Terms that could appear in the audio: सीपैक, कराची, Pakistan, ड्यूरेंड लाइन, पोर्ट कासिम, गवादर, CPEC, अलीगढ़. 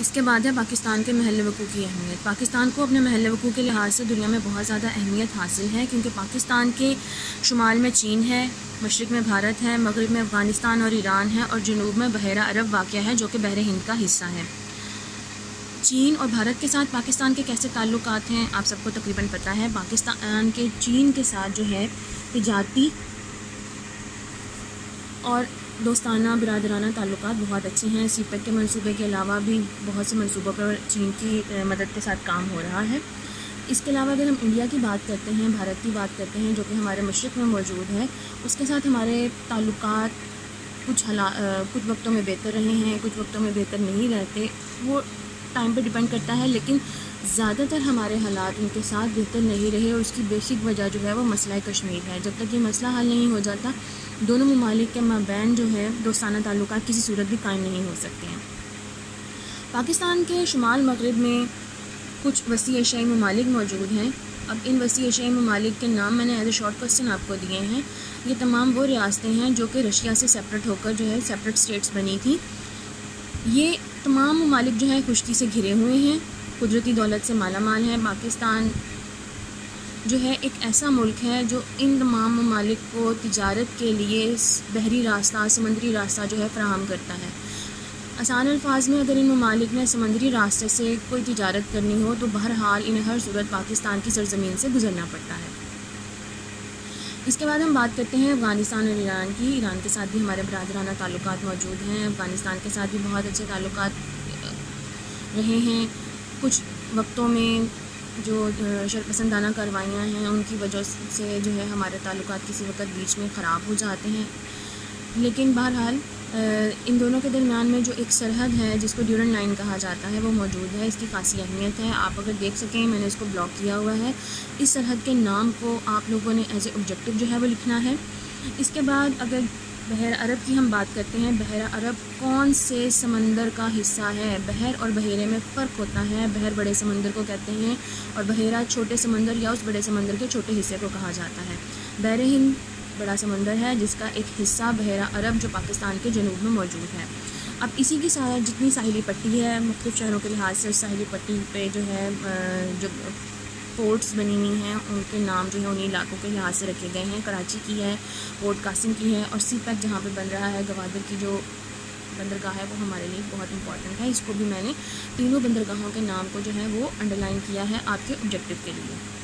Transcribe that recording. इसके बाद है पाकिस्तान के महल वक़ू की अहमियत। पाकिस्तान को अपने महल वक़ू के लिहाज से दुनिया में बहुत ज़्यादा अहमियत हासिल है, क्योंकि पाकिस्तान के शुमाल में चीन है, मशरक़ में भारत है, मगरब में अफ़गानिस्तान और ईरान है, और जनूब में बहरा अरब वाक़िया है जो कि बहर हिंद का हिस्सा है। चीन और भारत के साथ पाकिस्तान के कैसे ताल्लुकात हैं आप सबको तकरीबन पता है। पाकिस्तान के चीन के साथ जो है तिजारती और दोस्ताना बिरादराना ताल्लुकात बहुत अच्छे हैं। सीपेक के मंसूबे के अलावा भी बहुत से मंसूबों पर चीन की मदद के साथ काम हो रहा है। इसके अलावा अगर हम इंडिया की बात करते हैं, भारत की बात करते हैं, जो कि हमारे मशरक़ में मौजूद है, उसके साथ हमारे ताल्लुकात कुछ वक्तों में बेहतर रहे हैं, कुछ वक्तों में बेहतर नहीं रहते, वो टाइम पर डिपेंड करता है। लेकिन ज़्यादातर हमारे हालात उनके साथ बेहतर नहीं रहे, और उसकी बेसिक वजह जो है वो मसला कश्मीर है। जब तक ये मसला हल नहीं हो जाता, दोनों ममालिक के माबैन जो है दोस्ताना ताल्लुकात किसी सूरत भी कायम नहीं हो सकते हैं। पाकिस्तान के शुमाल मगरब में कुछ वसी एशियाई ममालिक मौजूद हैं। अब इन वसी एशियाई ममालिक के नाम मैंने एज ए शॉर्ट क्वेश्चन आपको दिए हैं। ये तमाम वो रियासतें हैं जो कि रशिया से सेपरेट होकर जो है सेपरेट स्टेट्स बनी थी। ये तमाम ममालिक जो है खुश्की से घिरे हुए हैं, कुदरती दौलत से माला माल है। पाकिस्तान जो है एक ऐसा मुल्क है जो इन तमाम ममालिक को तिजारत के लिए बहरी रास्ता, समंदरी रास्ता जो है फ़राहम करता है। आसान अल्फाज में अगर इन ममालिक ने समंदरी रास्ते से कोई तिजारत करनी हो तो बहरहाल इन्हें हर सूरत पाकिस्तान की सरज़मीन से गुजरना पड़ता है। इसके बाद हम बात करते हैं अफ़गानिस्तान और ईरान की। ईरान के साथ भी हमारे बरादराना ताल्लुकात मौजूद हैं। अफ़गानिस्तान के साथ भी बहुत अच्छे ताल्लुकात रहे हैं। कुछ वक्तों में जो शरपसंदाना कार्रवाइयाँ हैं उनकी वजह से जो है हमारे ताल्लुकात किसी वक्त बीच में ख़राब हो जाते हैं, लेकिन बहरहाल इन दोनों के दरमियान में जो एक सरहद है जिसको ड्यूरेंड लाइन कहा जाता है वो मौजूद है। इसकी खासी अहमियत है। आप अगर देख सकें मैंने इसको ब्लॉक किया हुआ है। इस सरहद के नाम को आप लोगों ने एज ए ऑब्जेक्टिव जो है वो लिखना है। इसके बाद अगर बहर अरब की हम बात करते हैं, बहर अरब कौन से समंदर का हिस्सा है? बहर और बहेरे में फ़र्क होता है। बहर बड़े समंदर को कहते हैं और बहेरा छोटे समंदर या उस बड़े समंदर के छोटे हिस्से को कहा जाता है। बहर हिंद बड़ा समंदर है जिसका एक हिस्सा बहरा अरब जो पाकिस्तान के जनूब में मौजूद है। अब इसी की जितनी साहिली पट्टी है मुख्तलिफ़ शहरों के लिहाज से उस साहिली पट्टी पर जो है जो पोर्ट्स बनी हुई हैं उनके नाम जो है उन्हीं इलाकों के लिहाज से रखे गए हैं। कराची की है, पोर्ट कासिम की है, और सीपैक जहाँ पे बन रहा है गवादर की जो बंदरगाह है वो हमारे लिए बहुत इंपॉर्टेंट है। इसको भी मैंने तीनों बंदरगाहों के नाम को जो है वो अंडरलाइन किया है आपके ऑब्जेक्टिव के लिए।